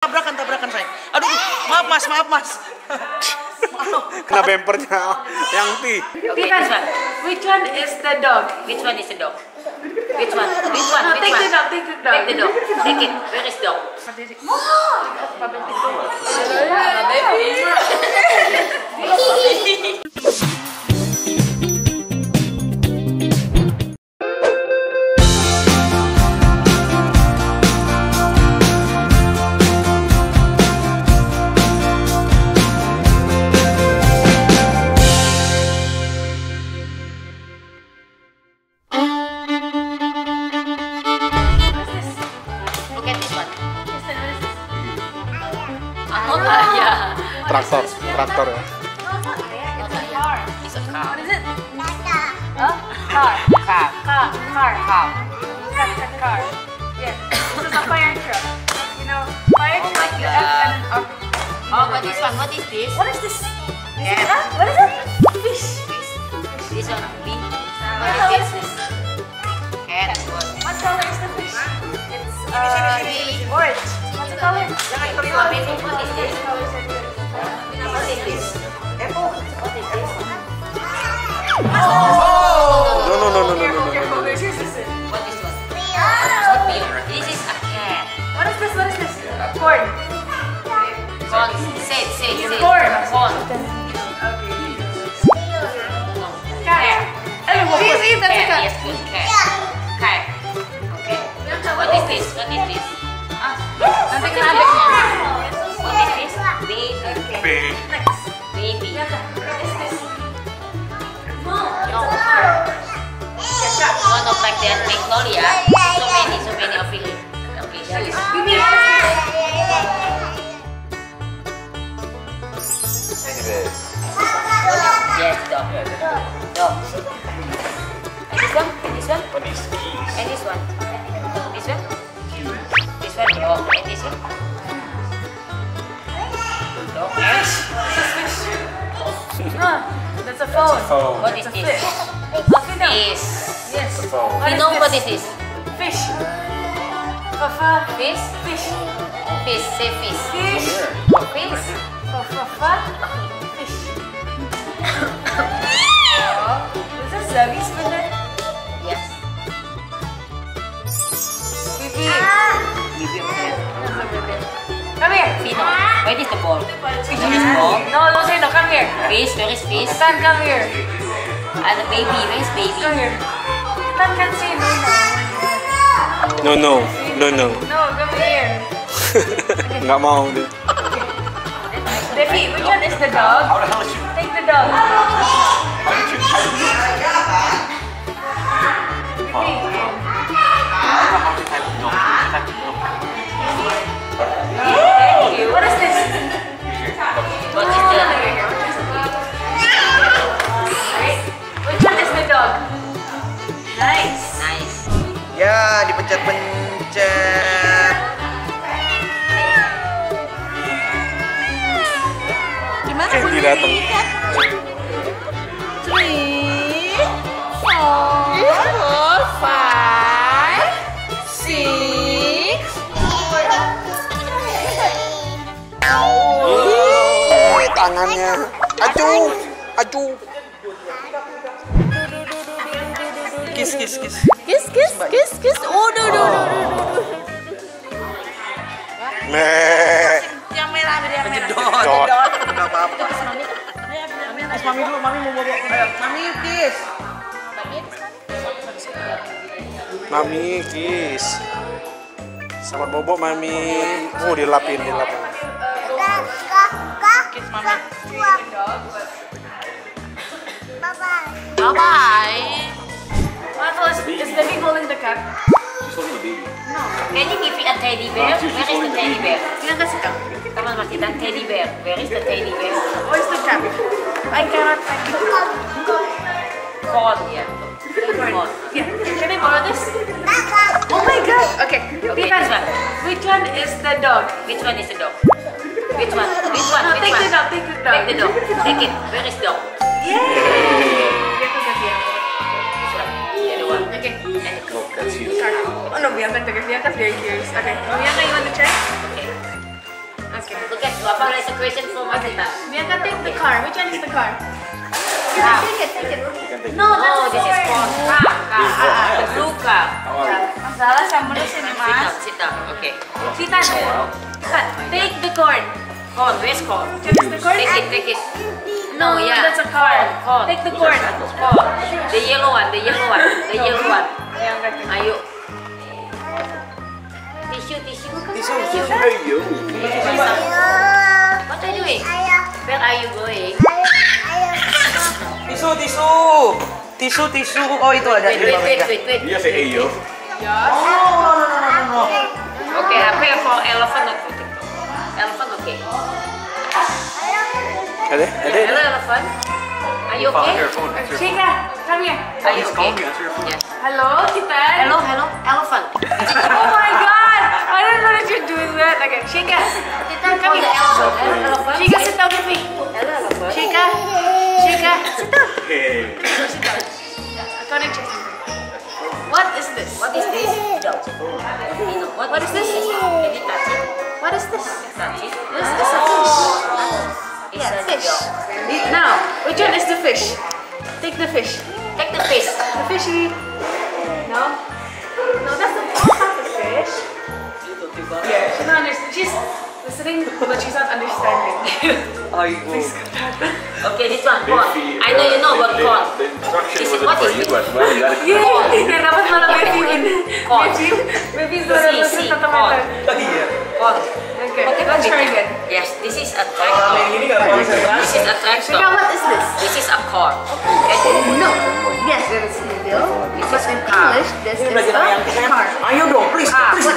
Tabrakan saya. Aduh, maaf mas. Maaf. Kena bempernya yang Ti. This one. Which one is the dog? Which one? No, take the dog. Take the dog. Take it. Where is dog? Baby. Traktor ya. It's a car. What is it? Car. That's a car. Yes. This is a fire truck. You know, fire truck. Oh, but this one, what is this? What is this? What is it? Fish. This one, bee. What is this? Cat. What color is the fish? It's orange. What's the color? What is this? What is this? Oh! No. What is this? This is a cat. What is this? Corn. Say. Corn. Okay. Cat. See, that's a cat. Yes, good cat. Cat. Okay. What is this? Baby. What is this? No. One of like that Magnolia. So many of it. Okay, so this. Dog. This one. That's a phone. What is this? Fish. Yes. You know what is this? Fish. Fafa. Fish. Say fish. Fish. Fafa. Fish. Is this service for that? Yes. Bibi. Come here! Pino, where is the ball? Which is ball? No, Sino, come here! Fish, where is fish? Tan, come here! And the baby, where is baby? Come here! Tan can say no. No. No, come here! Nggak mau deh. Baby, which one is the dog? Take the dog! Dipencet-pencet. Gimana? Dia datang. 3, 4, 5, 6. Tangannya. Aduh. Kiss. Oh, no. Yang merah. Jedot. Enggak apa-apa. Mami dulu, Mami mau bawa ke dalam. Mami kiss. Sama bobo Mami. Oh, dilapin. Kiss Mami. Bye-bye. Is the big hole in the cup? It's only the baby. No. Can you give it a teddy bear? Where is the teddy bear? Come on, Makita. Teddy bear. Where is the teddy bear? Where is the cup? I cannot find it. Ball, yeah. Can I borrow this? Oh my god. Okay. Which one is the dog? Which one? No, take the dog. Take it. Where is dog? Yay! Okay. Oh no, we haven't taken it. That's very curious. Okay. Bianca, you want to check? Okay. Look at Guapang has a question for Madhita. We are going to take the car. Which one is the car? You can take it, take it. No, that's this is for the blue car. Masala Samuro Cinemas. Sit down, okay. Sit down. Take the cord. Cord, where's cord? Take the cord. Take it. No, yeah. That's a cord. Take the cord. Cord. The yellow one, the yellow one, the yellow one. Are you? Tissue, tissue. Tissue, tissue. What are you doing? Where are you going? Tissue, tissue. Tissue, tissue. Oh, ito ada. Wait. Dia say ayo. Yeah. Oh, no. Okay, I pray for elephant. Elephant, okay. Hello, elephant. Are you okay? Shika, come here. Are you okay? Hello, kita. Hello, elephant. Oh my God. I don't know that you're doing that. Okay, Shika, come here. Shika, sit down with me. Shika, sit down. Sit down. I got it. What is this? What is this? This is a fish. Yeah, fish. Now, which one is the fish? Take the fish. Take the fish. The fishy. No, that's not the fish. Yeah, she's not understanding. She's listening, but she's not understanding. Please come back. Okay, this one, corn. I know you know about corn. The instruction wasn't for you, but well, you got it. Yeah, that was not a baby in. Corn. Baby is not a baby. Corn. Okay, let's try again. Yes, this is a tractor. This is a tractor. What is this? This is a corn. No. Yes, there is a deal. But in English, this is a car. Ayo dong, please. Car. What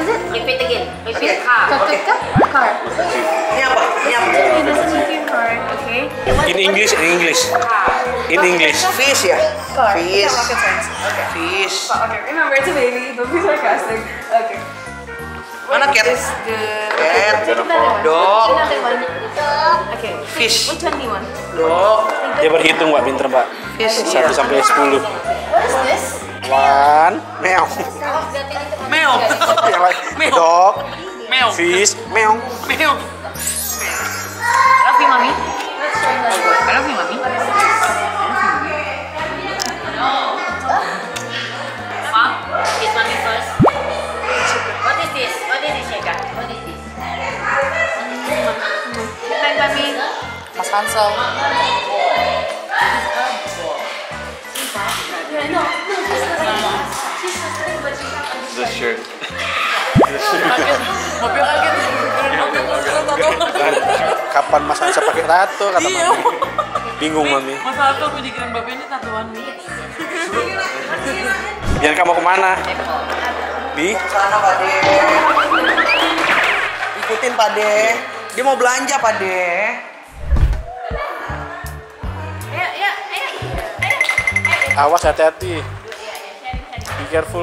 is it? Repeat again. Repeat car. Okay. Car. Okay. In English. In English. Fish, yeah. Car. Fish. Okay. Fish. Okay. Remember, it's a baby. Don't be sarcastic. Okay. Mana cat? Cat. Dog. Okay. Fish. Which one do you want? Dog. Dia berhitung, Mbak. Pinter, Mbak. 1 sampai 10. What is this? One, meow. Meow. Dog. Meow. Fish. Meow. Love you, mommy. I love you, mommy. No. Mom, it's mommy first. What is this, Shika? What is this? Like mommy. Mas Hansel. No. This shirt. Kapan Mas Ansa pakai tato? Kata mami. Bingung mami. Mas Ansa aku dikirim bapak ini tatoan nih. Jangan kamu kemana? Di? Sana Pade. Ikutin Pade. Dia mau belanja Pade. Ayo. Awas hati-hati. Be careful.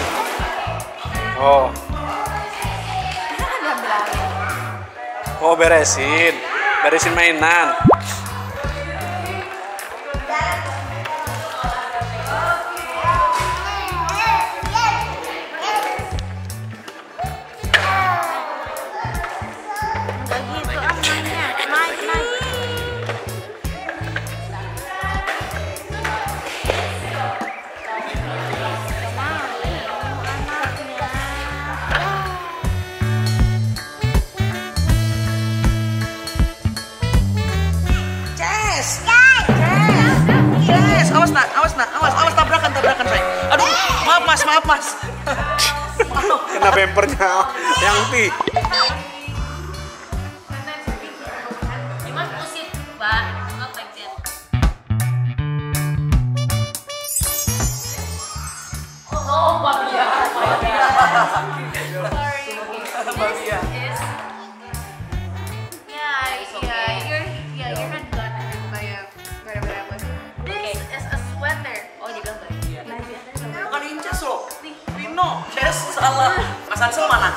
Oh, beresin mainan. Awas tabrakan, Pak. Aduh, maaf, Mas. Kena bempernya yang ti. You must push it, Pak. Not like that. Sorry. You're not gonna buy a whatever. This is a sweater. Oh, you got it. Bukan inces loh. Rino, Jess salah. Mas Ansel mana?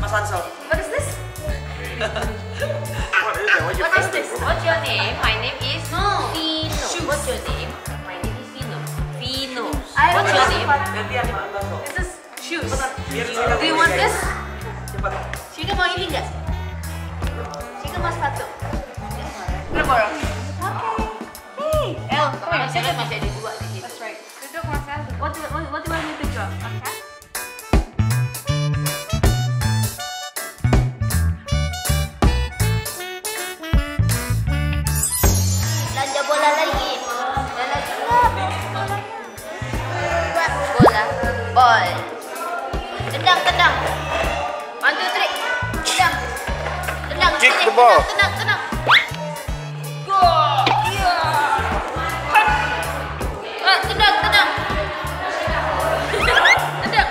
Mas Ansel. What is this? What is this? What's your name? My name is Vino. What's your name? My name is Vino. Vino. What's your name? This is shoes. Do you want this? Sika mau ini nggak? Sika mau sepatu. Berapa? Okay. Hey, El, saya masih ada dua lagi. That's right. Duduk Mas El. What do you want me to draw? Okay. Tendang. 1, 2, 3. Tendang. Tendang. Kick the ball. Tendang. Go. Iya. Tendang. Tendang. Iya. Lagi. Tendang.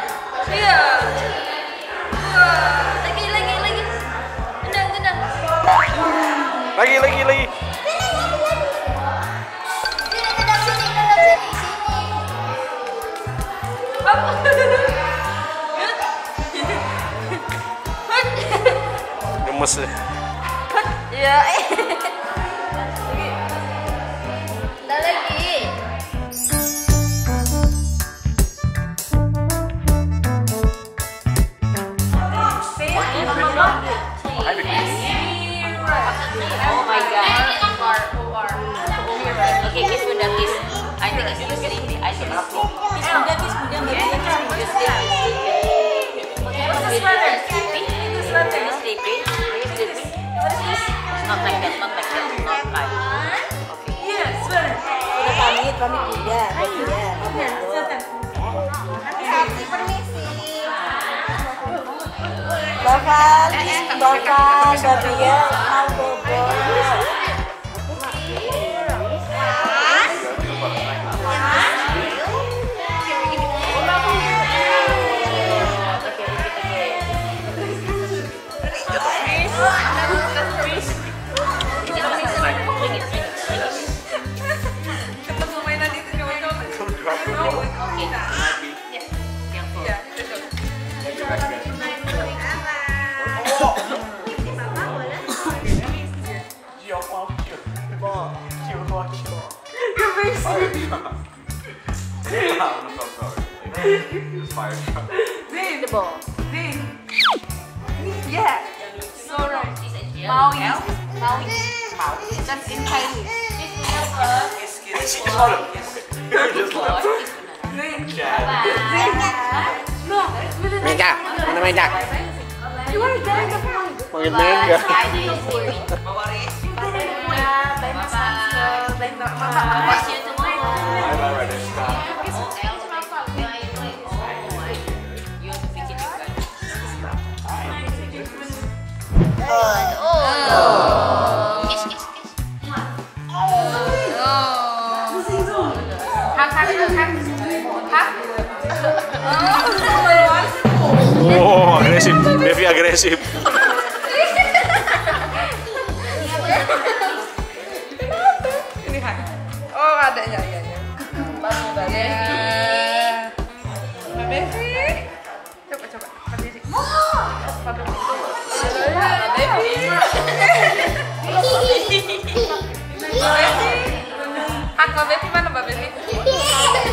Lagi. Masih. Ya. Lagi. Oh my God. Okay, kiss bunda kiss. I think it's usually I think aku. Kiss bunda kiss bunda baby. Bakal Sofia mau bobo. Zing the ball. Zing. Yeah. So right. Maui. That's in Chinese. She just hold it. Main tak? Mana main tak? You want to die? Main tak? Bye. Agresif. Ini kan. Oh, adanya iya. Coba. Baby. Mana Baby?